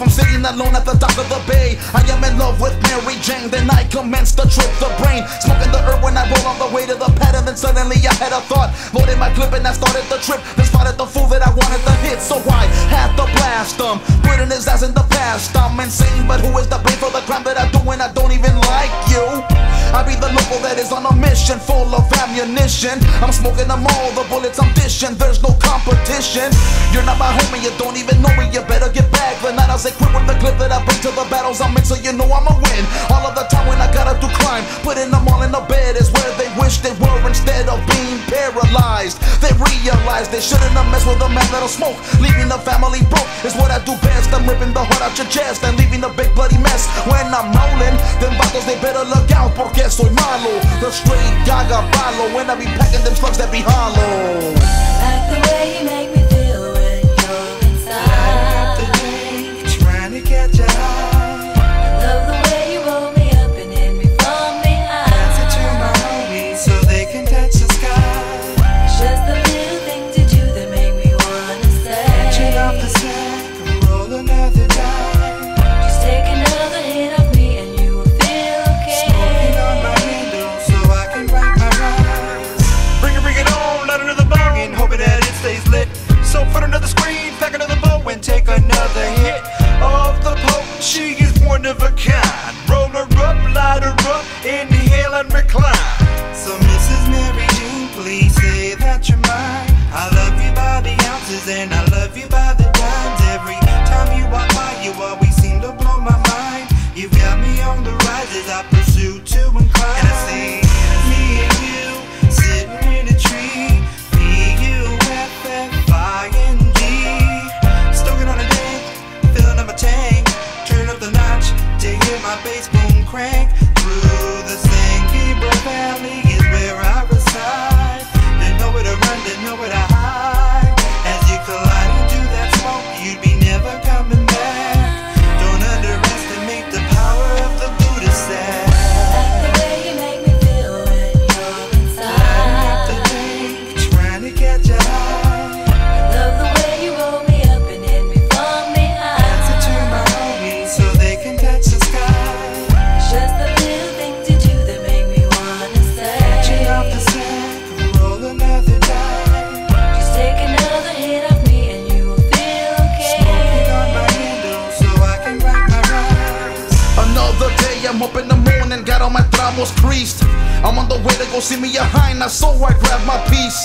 I'm sitting alone at the dock of the bay. I am in love with Mary Jane. Then I commenced to trip the brain, smoking the herb when I roll on the way to the pad. And then suddenly I had a thought, loaded my clip and I started the trip. Then spotted the fool that I wanted to hit, so I had to blast him, putting his ass in the past. I'm insane, but who is to blame for the crime that I do when I don't even like you? I be the local that is on a mission full of ammunition. I'm smoking them all, the bullets I'm dishing, there's no competition. You're not my homie, you don't even know me, you better get back. The night I was equipped with the clip that I bring to the battles I'm in, so you know I'ma win. All of the time when I gotta do crime, putting them all in the bed is where they wish they were instead of being paralyzed. They realize they shouldn't have messed with a man that'll smoke. Leaving the family broke is what I do best. I'm ripping the heart out your chest and leaving a big bloody mess. When I'm rolling, them vatos they better look out, porque soy malo, the straight gaga follow. When I be packing them slugs that be hollow. Like the way you make me feel when you're inside. Like the way you're trying to catch up. I love the way you roll me up and hit me from behind. Dance it to my homies so they can touch the sky. It's just the little things you do that make me wanna say. Catch it off the sack and roll another dime. Just take another hit off me and you will feel okay. Smoking on my window so I can write my rhymes. Bring it on, light another bong and hoping that it stays lit. So put another screen, pack another bow and take another hit of the pope. She is one of a kind. Roll her up, light her up, inhale and recline. So Mrs. Mary Jane, please say that you're mine. I love you by the ounces and I love you by the dimes. Every time you walk by, you always seem to blow my mind. You've got me on the rise as I pursue to incline. And I see me and you sitting in a tree, B-U-F-F-I-N-G. Stoking on a dick, filling up my tank. Turn up the notch to hear my bass boom crank. Through the San Gabriel Valley is where I reside. They know where to run, they know where to hide. As you collide into that smoke, you'd be never coming back. Don't underestimate the power of the Buddha sack. Like the way you make me feel when you're inside. Lighting up the drink, trying to catch a high. I love the way you roll me up and hit me from behind. Dance it to my homies so they can touch the sky. It's just the little things you do that make me wanna say. Catch it off the sack and roll another dime. Just take another hit off me and you will feel okay. Smoking on my window so I can write my rhymes. Another day I'm up in the morning, got all my tramos creased. I'm on the way to go see me a hyena, so I grab my piece.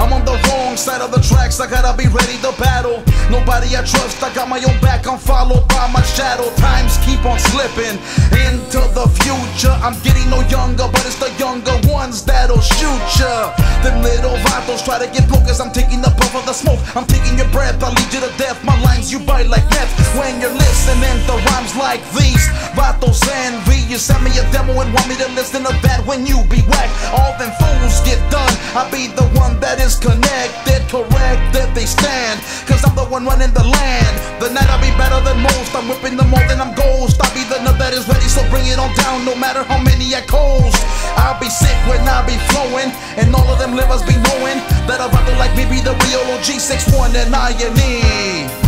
I'm on the wrong side of the tracks, I gotta be ready to battle. Nobody I trust, I got my own back, I'm followed by my shadow. Times keep on slipping into the future. I'm getting no younger, but it's the younger ones that'll shoot ya. Them little vatos try to get blow, cause I'm taking the puff of the smoke. I'm taking your breath, I'll lead you to death. My lines you bite like meth when you're listening to rhymes like these. Vatos envy, you sent me a demo and want me to listen to that when you be whacked. All them fools get done, I be the one that is connected, correct that they stand. Cause I'm the one running the land. The night I'll be better than most, I'm whipping them more than I'm ghost. I'll be the nut that is ready, so bring it on down, no matter how many I coast. I'll be sick when I be flowing, and all of them livers be knowing that a rapper like me be the real OG 6'1" and I&E.